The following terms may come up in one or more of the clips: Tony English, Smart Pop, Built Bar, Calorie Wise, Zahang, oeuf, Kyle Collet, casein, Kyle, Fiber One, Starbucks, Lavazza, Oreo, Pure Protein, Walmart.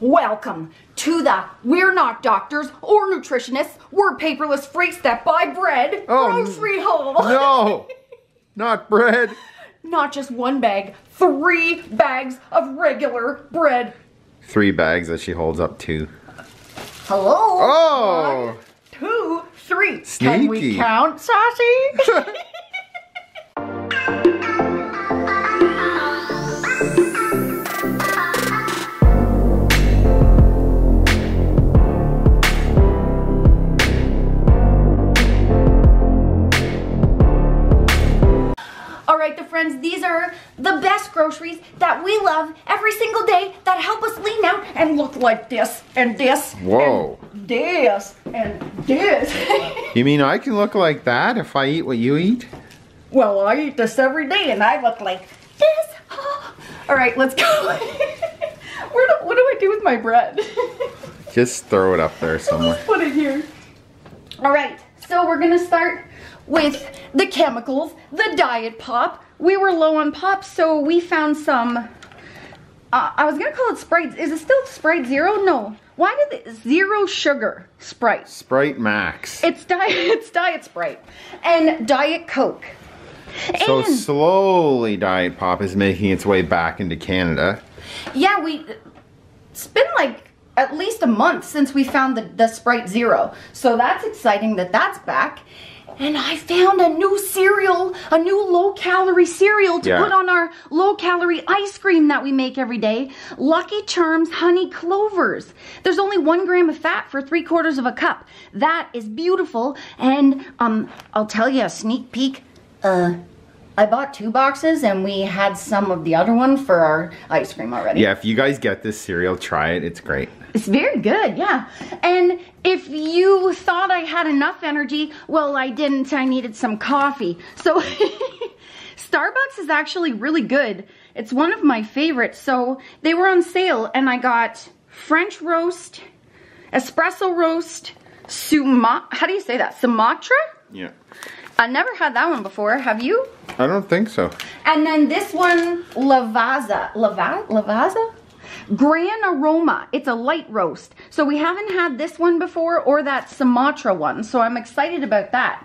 Welcome to the We're Not Doctors or Nutritionists, We're Paperless Freaks That Buy Bread grocery haul. No, not bread. Not just one bag, 3 bags of regular bread. 3 bags that she holds up to. Hello? Oh! 1, 2, 3. Sneaky. Can we count, Sassy? Friends, these are the best groceries that we love every single day that help us lean out and look like this and this. Whoa. And this and this. You mean I can look like that if I eat what you eat? Well, I eat this every day and I look like this. All right, let's go. What do I do with my bread? Just throw it up there somewhere. Just put it here. All right, so we're gonna start with the chemicals, the diet pop. We were low on pop, so we found some, I was gonna call it Sprite. Is it still Sprite Zero? No. Why did it, zero sugar Sprite? Sprite Max. It's Diet Sprite and Diet Coke. So and slowly Diet Pop is making its way back into Canada. Yeah, it's been like at least a month since we found the Sprite Zero. So that's exciting that that's back. And I found a new cereal, a new low-calorie cereal to put on our low-calorie ice cream that we make every day. Lucky Charms Honey Clovers. There's only 1 gram of fat for 3/4 of a cup. That is beautiful. And I'll tell you a sneak peek. I bought 2 boxes and we had some of the other one for our ice cream already. Yeah, if you guys get this cereal, try it. It's great. It's very good, yeah. And if you thought I had enough energy, well, I didn't. I needed some coffee. So Starbucks is actually really good. It's one of my favorites. So they were on sale and I got French roast, espresso roast, how do you say that? Sumatra? Yeah. I never had that one before, have you? I don't think so. And then this one, Lavazza. Lavazza? Gran Aroma. It's a light roast. So we haven't had this one before or that Sumatra one. So I'm excited about that.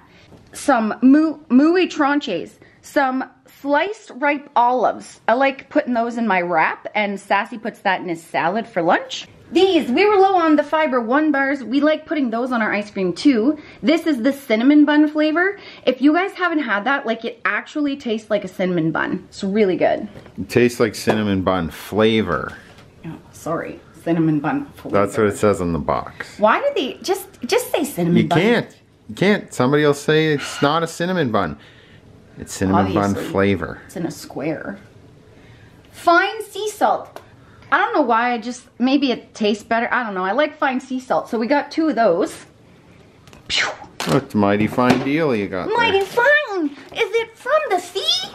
Some mouy tranches. Some sliced ripe olives. I like putting those in my wrap, and Sassy puts that in his salad for lunch. These, we were low on the Fiber One bars. We like putting those on our ice cream too. This is the cinnamon bun flavor. If you guys haven't had that, like it actually tastes like a cinnamon bun. It's really good. It tastes like cinnamon bun flavor. Oh, sorry, cinnamon bun flavor. That's what it says on the box. Why did they, just say cinnamon bun. You can't, somebody will say it's not a cinnamon bun. It's cinnamon bun flavor. It's in a square. Fine sea salt. I don't know why, maybe it tastes better. I don't know, I like fine sea salt. So we got 2 of those. That's a mighty fine deal you got there. Mighty fine! Is it from the sea?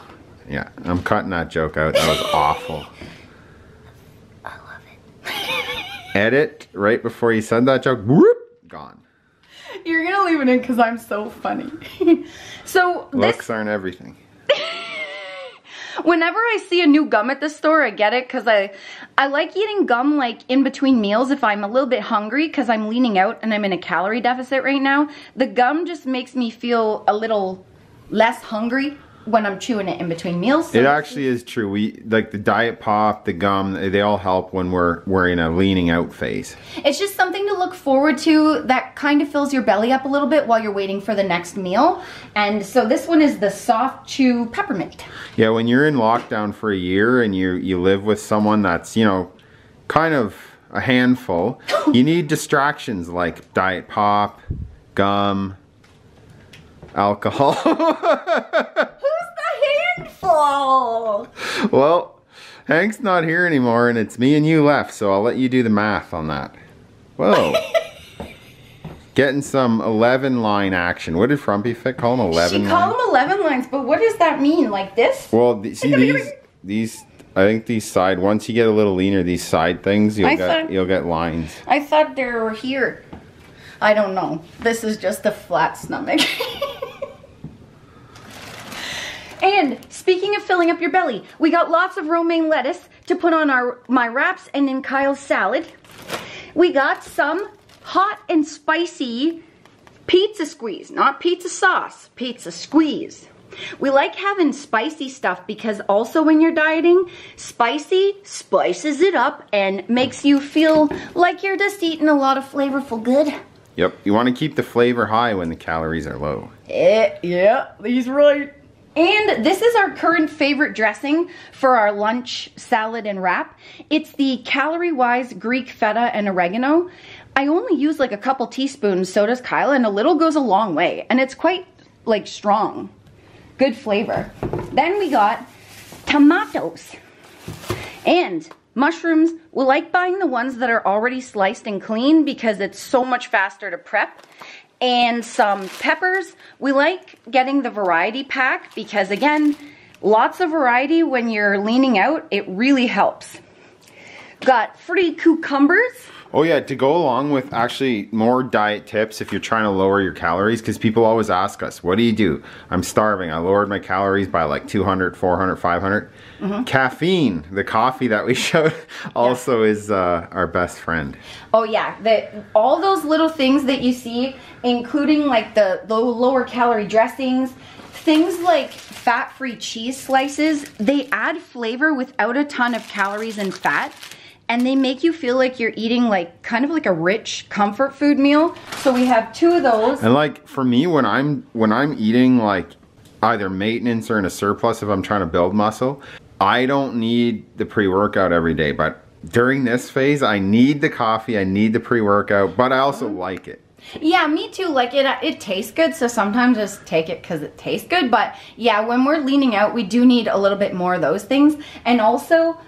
Yeah, I'm cutting that joke out. That was awful. I love it. Edit right before you said that joke. Whoop! Gone. You're gonna leave it in because I'm so funny. So looks aren't everything. Whenever I see a new gum at the store, I get it because I like eating gum like in between meals if I'm a little bit hungry because I'm leaning out and I'm in a calorie deficit right now. The gum just makes me feel a little less hungry when I'm chewing it in between meals. So it actually is true. We like the diet pop, the gum, they all help when we're in a leaning out phase. It's just something to look forward to that kind of fills your belly up a little bit while you're waiting for the next meal. And so this one is the soft chew peppermint. Yeah, when you're in lockdown for a year and you live with someone that's, you know, kind of a handful, you need distractions like diet pop, gum, alcohol. Handful. Well, Hank's not here anymore and it's me and you left, so I'll let you do the math on that. Whoa. Getting some 11 line action. What did Frumpy Fit call them? 11 lines? She called them 11 lines, but what does that mean? Like this? Well, see these I think these side, once you get a little leaner, these side things, you'll get lines. I thought they were here. I don't know. This is just a flat stomach. And speaking of filling up your belly, we got lots of romaine lettuce, to put on my wraps and in Kyle's salad. We got some hot and spicy pizza squeeze, not pizza sauce, pizza squeeze. We like having spicy stuff because also when you're dieting, spicy spices it up and makes you feel like you're just eating a lot of flavorful good. Yep, you want to keep the flavor high when the calories are low. Yeah, he's right. And this is our current favorite dressing for our lunch, salad, and wrap. It's the Calorie Wise Greek feta and oregano. I only use like a couple teaspoons, so does Kyle, and a little goes a long way. And it's quite like strong. Good flavor. Then we got tomatoes and mushrooms. We like buying the ones that are already sliced and clean because it's so much faster to prep. And some peppers. We like getting the variety pack because again, lots of variety when you're leaning out, it really helps. Got free cucumbers. Oh yeah, to go along with actually more diet tips if you're trying to lower your calories, because people always ask us, what do you do? I'm starving, I lowered my calories by like 200, 400, 500. Mm-hmm. Caffeine, the coffee that we showed, also is our best friend. Oh yeah, all those little things that you see, including like the lower calorie dressings, things like fat-free cheese slices, they add flavor without a ton of calories and fat. And they make you feel like you're eating like kind of like a rich comfort food meal. So we have two of those. And like for me, when I'm eating like either maintenance or in a surplus, if I'm trying to build muscle, I don't need the pre-workout every day. But during this phase, I need the coffee, I need the pre-workout, but I also like it. Yeah, me too. Like it tastes good, so sometimes just take it because it tastes good. But yeah, when we're leaning out, we do need a little bit more of those things. And also,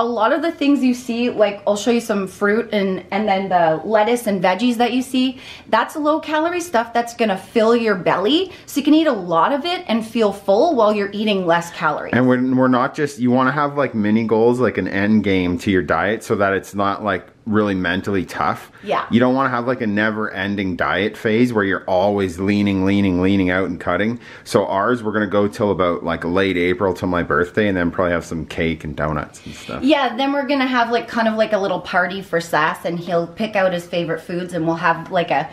a lot of the things you see, like I'll show you some fruit and then the lettuce and veggies that you see, that's low calorie stuff that's gonna fill your belly. So you can eat a lot of it and feel full while you're eating less calories. And when we're not just, you wanna have like mini goals, like an end game to your diet so that it's not like really mentally tough. Yeah. You don't wanna have like a never ending diet phase where you're always leaning out and cutting. So ours, we're gonna go till about like late April till my birthday and then probably have some cake and donuts and stuff. Yeah, then we're gonna have like kind of like a little party for Sass and he'll pick out his favorite foods and we'll have like a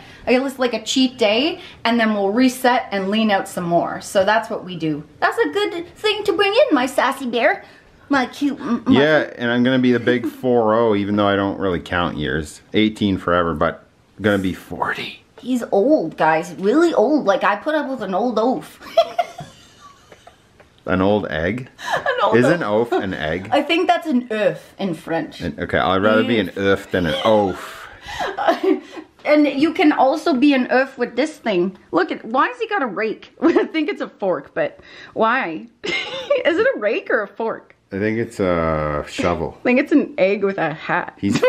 cheat day and then we'll reset and lean out some more. So that's what we do. That's a good thing to bring in, my sassy bear. My cute. Yeah, and I'm gonna be the big 4-0, even though I don't really count years. 18 forever, but I'm gonna be 40. He's old, guys, really old. Like I put up with an old oaf. An old egg? An old Isn't oaf an egg? I think that's an oeuf in French. Okay, I'd rather be an oeuf than an oaf. And you can also be an oeuf with this thing. Look at, why has he got a rake? I think it's a fork, but why? Is it a rake or a fork? I think it's a shovel. I think it's an egg with a hat. He's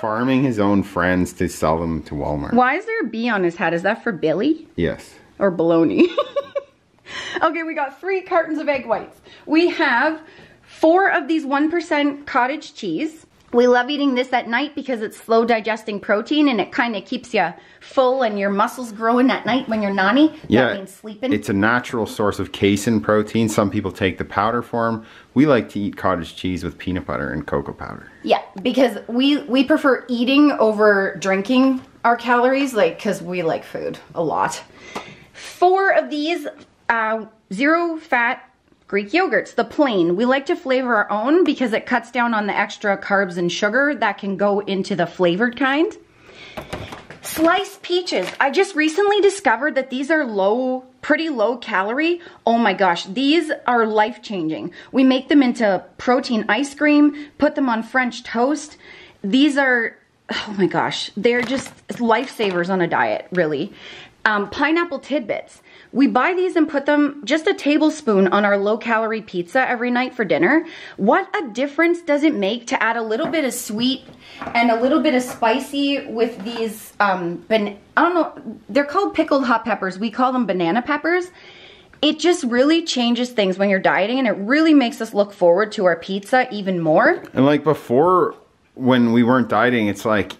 farming his own friends to sell them to Walmart. Why is there a bee on his hat? Is that for Billy? Yes. Or baloney? Okay, we got 3 cartons of egg whites. We have 4 of these 1% cottage cheese. We love eating this at night because it's slow digesting protein and it kind of keeps you full and your muscles growing at night when you're nanny. Yeah, that means sleeping. It's a natural source of casein protein. Some people take the powder form. We like to eat cottage cheese with peanut butter and cocoa powder. Yeah, because we prefer eating over drinking our calories, like because we like food a lot. 4 of these zero fat Greek yogurts, the plain. We like to flavor our own because it cuts down on the extra carbs and sugar that can go into the flavored kind. Sliced peaches. I just recently discovered that these are low, pretty low calorie. Oh my gosh, these are life-changing. We make them into protein ice cream, put them on French toast. These are, oh my gosh, they're just lifesavers on a diet, really. Pineapple tidbits. We buy these and put them just a tablespoon on our low-calorie pizza every night for dinner. What a difference does it make to add a little bit of sweet and a little bit of spicy with these, I don't know, they're called pickled hot peppers. We call them banana peppers. It just really changes things when you're dieting and it really makes us look forward to our pizza even more. And like before, when we weren't dieting, it's like,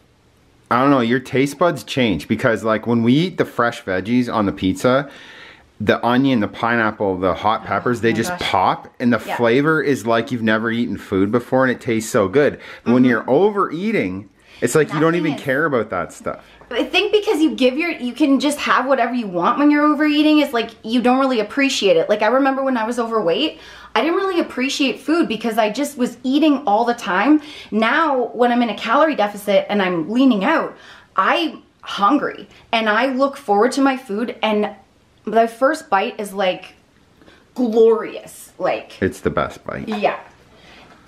I don't know, your taste buds change because like when we eat the fresh veggies on the pizza, the onion, the pineapple, the hot peppers, they just pop, and the flavor is like you've never eaten food before, and it tastes so good. But when you're overeating, it's like you don't even care about that stuff. I think because you give your, you can just have whatever you want when you're overeating. It's like you don't really appreciate it. Like I remember when I was overweight, I didn't really appreciate food because I just was eating all the time. Now when I'm in a calorie deficit and I'm leaning out, I'm hungry and I look forward to my food, and the first bite is like glorious. Like it's the best bite. Yeah.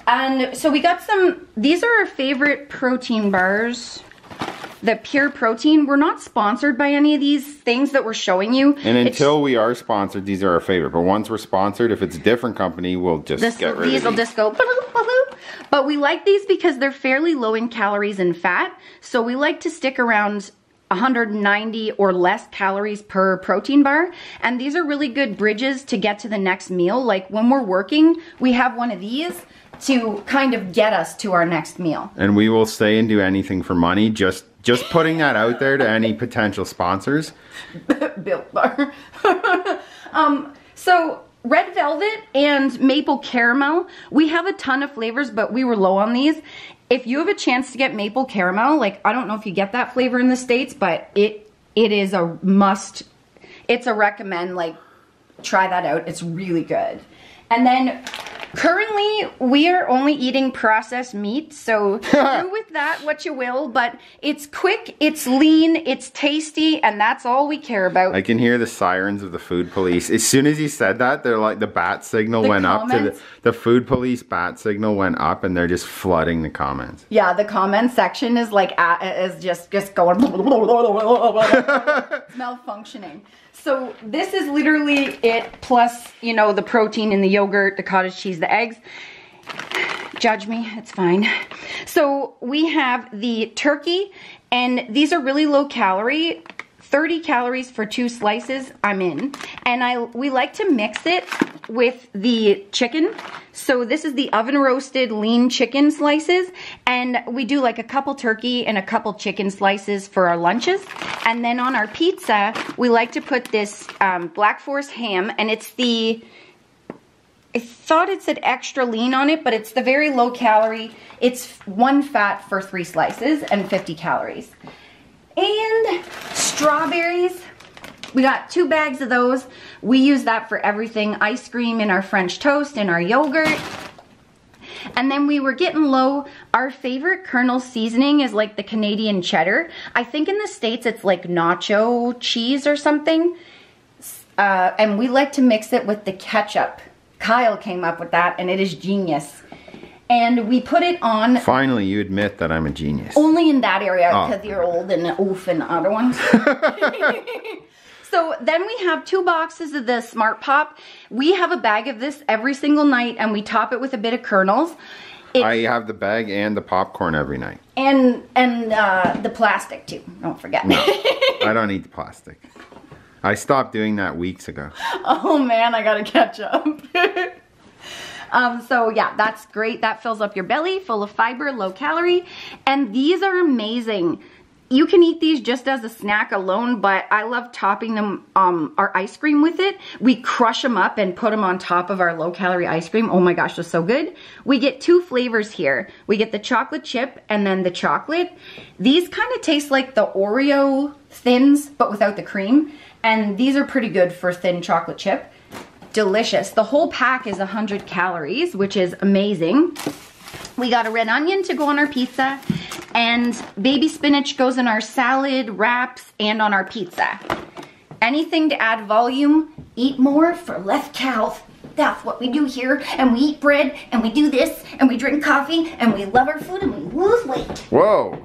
And so we got some, these are our favorite protein bars. The Pure Protein. We're not sponsored by any of these things that we're showing you. And until we are sponsored, these are our favorite. But once we're sponsored, if it's a different company, we'll just get rid of these. Will just go bloop, bloop. But we like these because they're fairly low in calories and fat. So we like to stick around 190 or less calories per protein bar, and these are really good bridges to get to the next meal. Like when we're working, we have one of these to kind of get us to our next meal. And we will say and do anything for money, just putting that out there to any potential sponsors. Built Bar. So red velvet and maple caramel, we have a ton of flavors, but we were low on these. If you have a chance to get maple caramel, like I don't know if you get that flavor in the States, but it is a must. It's a recommend. Like try that out. It's really good. And then currently we are only eating processed meat, so do with that what you will, but it's quick, it's lean, it's tasty, and that's all we care about. I can hear the sirens of the food police. As soon as he said that, they're like the bat signal went up to the food police bat signal went up, and they're just flooding the comments. Yeah, the comment section is like is just going malfunctioning. So this is literally it, plus, you know, the protein in the yogurt, the cottage cheese, the eggs. Judge me, it's fine. So we have the turkey, and these are really low calorie, 30 calories for 2 slices, I'm in. And we like to mix it with the chicken. So this is the oven roasted lean chicken slices, and we do like a couple turkey and a couple chicken slices for our lunches. And then on our pizza, we like to put this Black Forest ham, and it's the, I thought it said extra lean on it, but it's the very low calorie. It's 1 fat for 3 slices and 50 calories. And strawberries, we got 2 bags of those. We use that for everything, ice cream in our French toast, in our yogurt. And then we were getting low. Our favorite Colonel seasoning is like the Canadian cheddar. I think in the States it's like nacho cheese or something. And we like to mix it with the ketchup. Kyle came up with that, and it is genius. And we put it on. Finally, you admit that I'm a genius. Only in that area, because you're old and oof and other ones. So then we have 2 boxes of the Smart Pop. We have a bag of this every single night, and we top it with a bit of kernels. I have the bag and the popcorn every night. And the plastic too, don't forget. No, I don't eat the plastic. I stopped doing that weeks ago. Oh man, I gotta catch up. So yeah, that's great. That fills up your belly, full of fiber, low calorie. And these are amazing. You can eat these just as a snack alone, but I love topping them, our ice cream with it. We crush them up and put them on top of our low-calorie ice cream. Oh my gosh, they're so good. We get 2 flavors here. We get the chocolate chip and then the chocolate. These kind of taste like the Oreo thins, but without the cream. And these are pretty good for thin chocolate chip. Delicious. The whole pack is 100 calories, which is amazing. We got a red onion to go on our pizza, and baby spinach goes in our salad, wraps, and on our pizza. Anything to add volume, eat more for less calories. That's what we do here, and we eat bread, and we do this, and we drink coffee, and we love our food, and we lose weight. Whoa.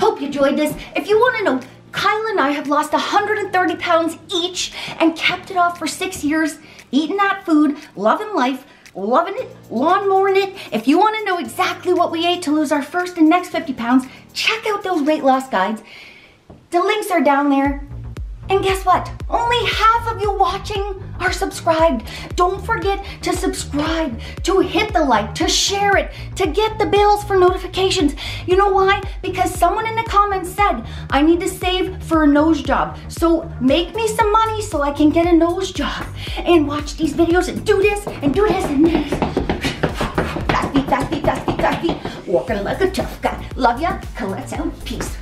Hope you enjoyed this. If you want to know, Kyle and I have lost 130 pounds each and kept it off for 6 years, eating that food, loving life, loving it, lawnmowing it. If you want to know exactly what we ate to lose our first and next 50 pounds, check out those weight loss guides. The links are down there. And guess what? Only half of you watching are subscribed. Don't forget to subscribe, to hit the like, to share it, to get the bells for notifications. You know why? Because someone in the comments said, I need to save for a nose job. So make me some money so I can get a nose job and watch these videos and do this and do this and this. Fast feet. Walking like a tough guy. Love ya, Colette's out. Peace.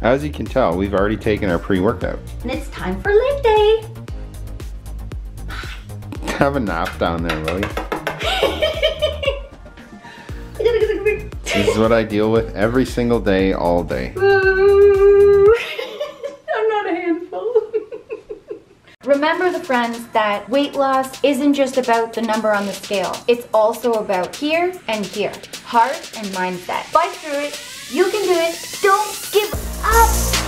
As you can tell, we've already taken our pre-workout. And it's time for leg day. Have a nap down there, Lily. This is what I deal with every single day, all day. I'm not a handful. Remember the friends that weight loss isn't just about the number on the scale. It's also about here and here. Heart and mindset. Fight through it. You can do it. Don't give up.